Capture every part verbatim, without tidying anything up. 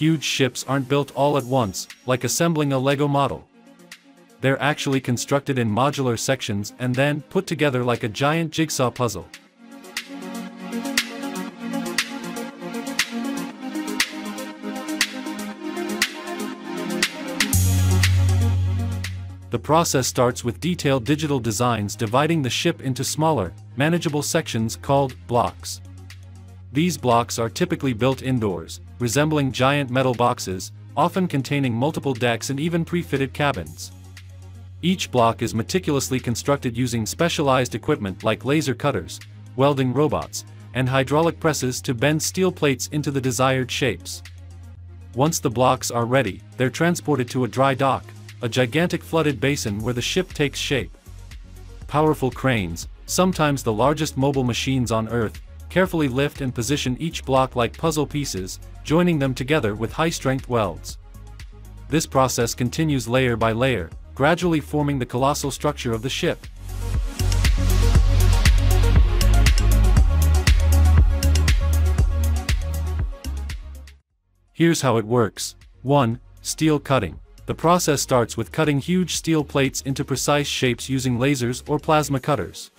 huge ships aren't built all at once, like assembling a Lego model. They're actually constructed in modular sections and then put together like a giant jigsaw puzzle. The process starts with detailed digital designs dividing the ship into smaller, manageable sections called blocks. These blocks are typically built indoors, resembling giant metal boxes, often containing multiple decks and even pre-fitted cabins. Each block is meticulously constructed using specialized equipment like laser cutters, welding robots, and hydraulic presses to bend steel plates into the desired shapes. Once the blocks are ready, they're transported to a dry dock, a gigantic flooded basin where the ship takes shape. Powerful cranes, sometimes the largest mobile machines on Earth, carefully lift and position each block like puzzle pieces, joining them together with high-strength welds. This process continues layer by layer, gradually forming the colossal structure of the ship. Here's how it works. one. Steel cutting. The process starts with cutting huge steel plates into precise shapes using lasers or plasma cutters.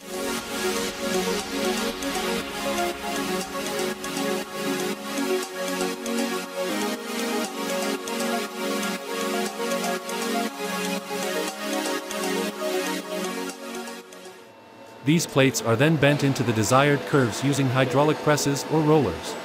These plates are then bent into the desired curves using hydraulic presses or rollers.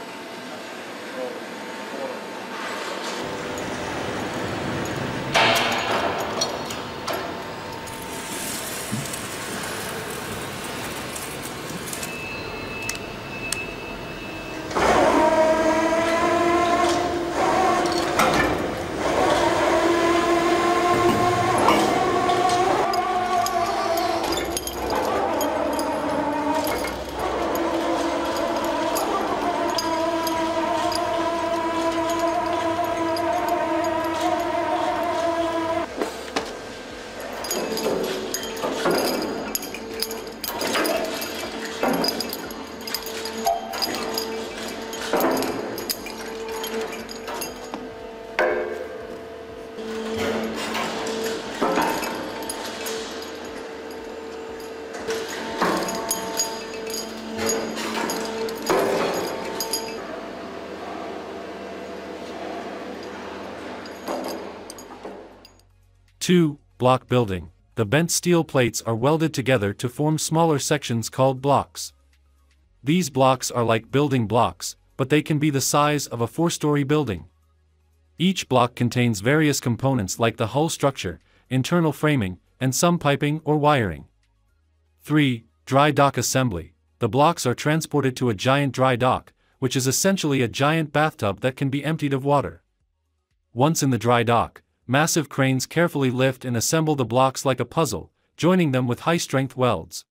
two. Block building. The bent steel plates are welded together to form smaller sections called blocks. These blocks are like building blocks, but they can be the size of a four-story building. Each block contains various components like the hull structure, internal framing, and some piping or wiring. three. Dry dock assembly. The blocks are transported to a giant dry dock, which is essentially a giant bathtub that can be emptied of water. Once in the dry dock, massive cranes carefully lift and assemble the blocks like a puzzle, joining them with high-strength welds.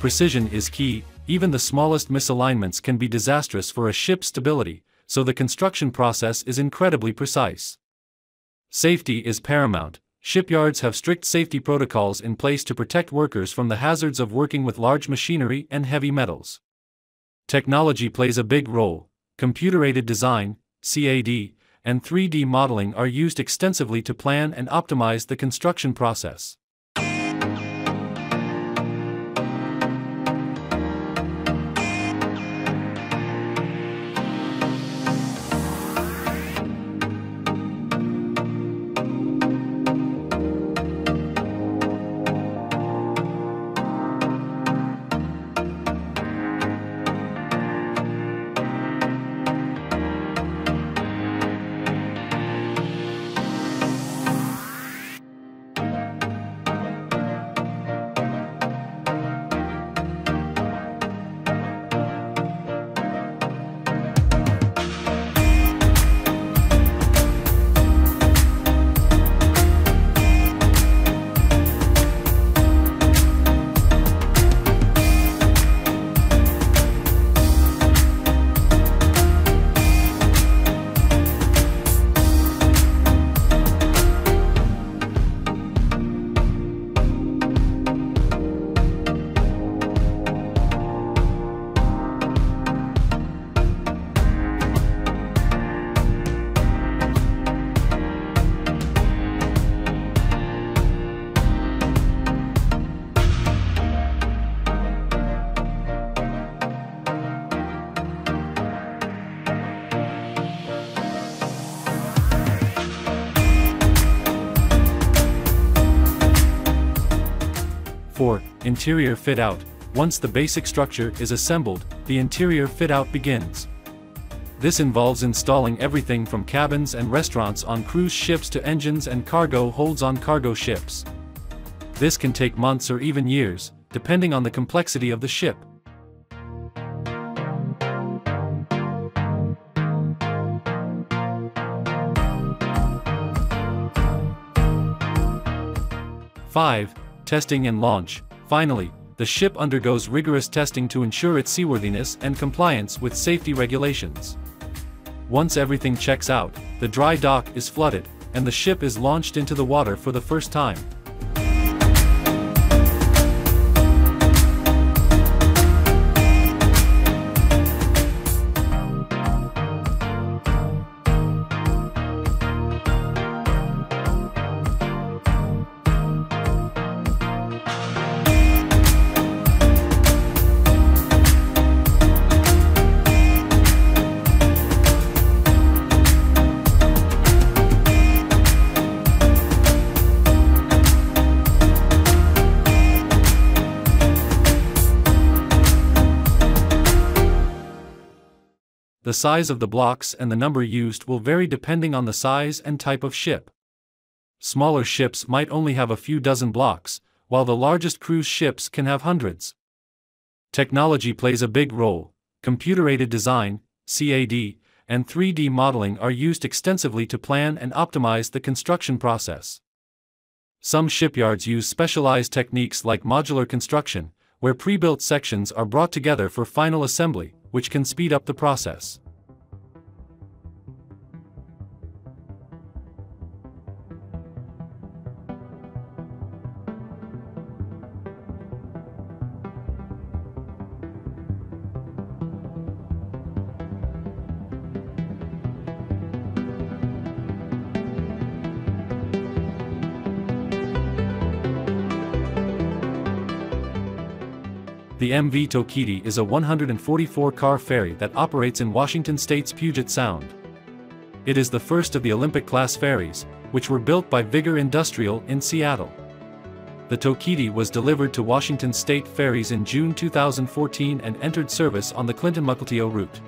Precision is key. Even the smallest misalignments can be disastrous for a ship's stability, so the construction process is incredibly precise. Safety is paramount. Shipyards have strict safety protocols in place to protect workers from the hazards of working with large machinery and heavy metals. Technology plays a big role. Computer-aided design, C A D, and three D modeling are used extensively to plan and optimize the construction process. four. Interior fit-out. Once the basic structure is assembled, the interior fit-out begins. This involves installing everything from cabins and restaurants on cruise ships to engines and cargo holds on cargo ships. This can take months or even years, depending on the complexity of the ship. five. Testing and launch. Finally, the ship undergoes rigorous testing to ensure its seaworthiness and compliance with safety regulations. Once everything checks out, the dry dock is flooded, and the ship is launched into the water for the first time. The size of the blocks and the number used will vary depending on the size and type of ship. Smaller ships might only have a few dozen blocks, while the largest cruise ships can have hundreds. Technology plays a big role. Computer-aided design, C A D, and three D modeling are used extensively to plan and optimize the construction process. Some shipyards use specialized techniques like modular construction, where pre-built sections are brought together for final assembly, which can speed up the process. The M V Tokitae is a one hundred forty-four car ferry that operates in Washington State's Puget Sound. It is the first of the Olympic-class ferries, which were built by Vigor Industrial in Seattle. The Tokitae was delivered to Washington State Ferries in June two thousand fourteen and entered service on the Clinton-Muckleteo route.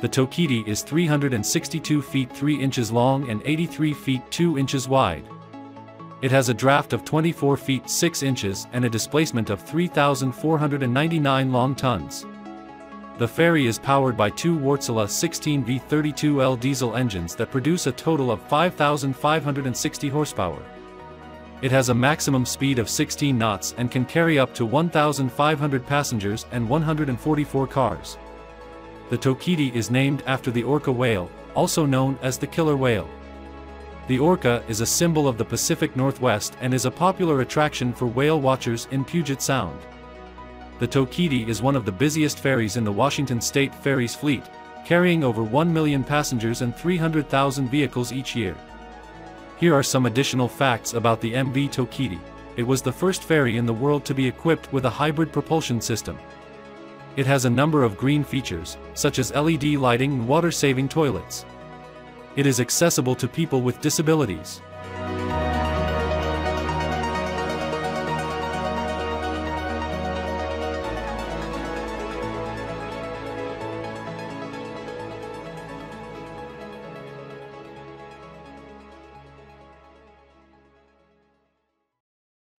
The Tokitae is three hundred sixty-two feet three inches long and eighty-three feet two inches wide. It has a draft of twenty-four feet six inches and a displacement of three thousand four hundred ninety-nine long tons. The ferry is powered by two Wärtsilä sixteen V thirty-two L diesel engines that produce a total of five thousand five hundred sixty horsepower. It has a maximum speed of sixteen knots and can carry up to one thousand five hundred passengers and one hundred forty-four cars. The Tokitae is named after the orca whale, also known as the killer whale. The orca is a symbol of the Pacific Northwest and is a popular attraction for whale watchers in Puget Sound. The Tokitae is one of the busiest ferries in the Washington State Ferries fleet, carrying over one million passengers and three hundred thousand vehicles each year. Here are some additional facts about the M V Tokitae. It was the first ferry in the world to be equipped with a hybrid propulsion system. It has a number of green features, such as L E D lighting and water-saving toilets. It is accessible to people with disabilities.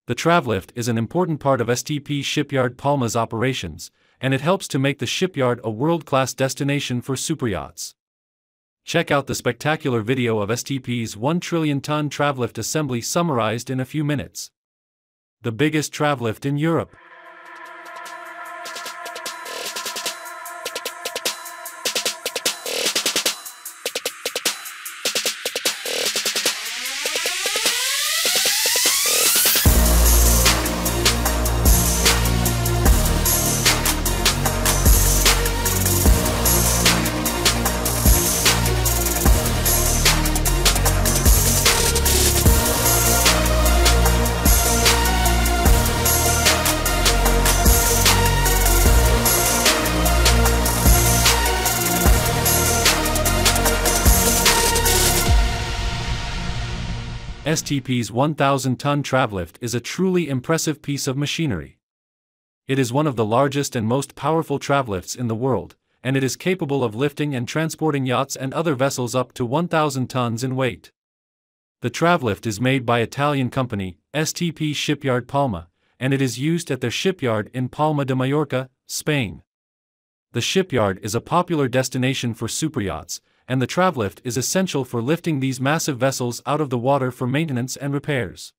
The travlift is an important part of S T P Shipyard Palma's operations, and it helps to make the shipyard a world-class destination for superyachts. Check out the spectacular video of S T P's one trillion ton travlift assembly summarized in a few minutes. The biggest travlift in Europe. S T P's one thousand ton travlift is a truly impressive piece of machinery. It is one of the largest and most powerful travlifts in the world, and it is capable of lifting and transporting yachts and other vessels up to one thousand tons in weight. The travlift is made by Italian company, S T P Shipyard Palma, and it is used at their shipyard in Palma de Mallorca, Spain. The shipyard is a popular destination for superyachts, and the travlift is essential for lifting these massive vessels out of the water for maintenance and repairs.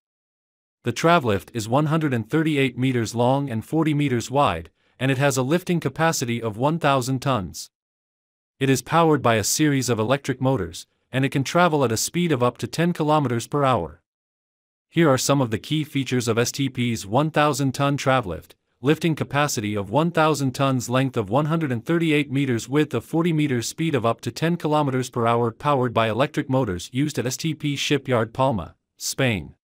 The travlift is one hundred thirty-eight meters long and forty meters wide, and it has a lifting capacity of one thousand tons. It is powered by a series of electric motors, and it can travel at a speed of up to ten kilometers per hour. Here are some of the key features of S T P's one thousand ton travlift: lifting capacity of one thousand tons, length of one hundred thirty-eight meters, width of forty meters, speed of up to ten kilometers per hour, powered by electric motors used at S T P Shipyard Palma, Spain.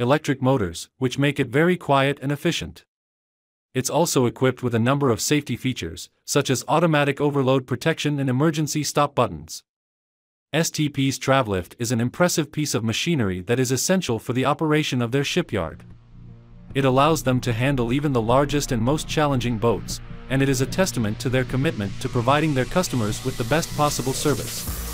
Electric motors, which make it very quiet and efficient. It's also equipped with a number of safety features, such as automatic overload protection and emergency stop buttons. S T P's travlift is an impressive piece of machinery that is essential for the operation of their shipyard. It allows them to handle even the largest and most challenging boats, and it is a testament to their commitment to providing their customers with the best possible service.